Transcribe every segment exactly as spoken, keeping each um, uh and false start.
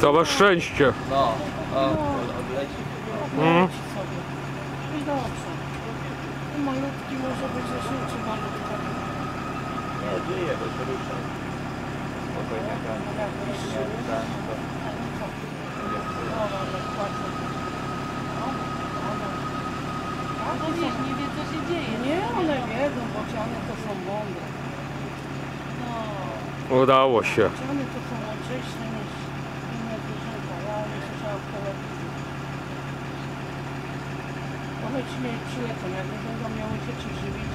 Całe szczęście. No, odleci. Mm. I dobrze. Malutki może być jeszcze malutka. Nie, żyje, bo się rusza. Spokojnie, no wiesz, nie wie co się dzieje. Nie, one wiedzą, bociany to są bomby. No. Udało się. Bociany to są mądrzejsze niż inne zwierzęta. Ja nie słyszałam w telewizji. One ci nie przylecą. Jak nie będą miały dzieci żywić,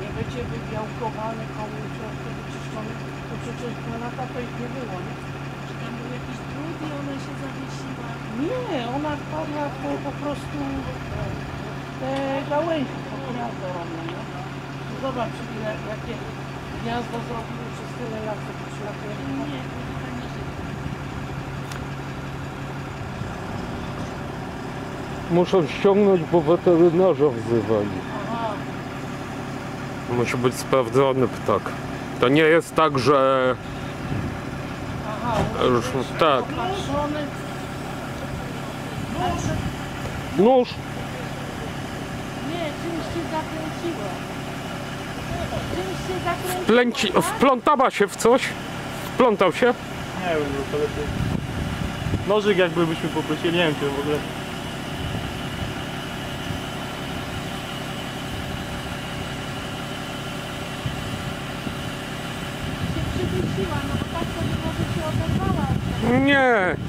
nie będzie wybiałkowany komuś, wtedy czyszczony, to przecież dwa lata to ich nie było, nie? Czy tam był jakiś drugi, ona się zawiesiła? Nie, ona wpadła po, po prostu... Te gałęzi to gniazdo robią, nie? Zobacz, ile, jakie gniazdo zrobiły przez tyle lat, co przylatuje. Nie, to nie się. Muszą ściągnąć, bo weterynarza wzywali. Aha. Musi być sprawdzony ptak. To nie jest tak, że... Aha, już, tak. Opatrzony. Nóż! Wplęci... Wplątała się w coś? Wplątał się? Nie wiem, to lepiej. Nożyk jakby byśmy poprosili, nie wiem czy w ogóle. Się przydusiła, no bo tak to nie może się oderwała. Nie!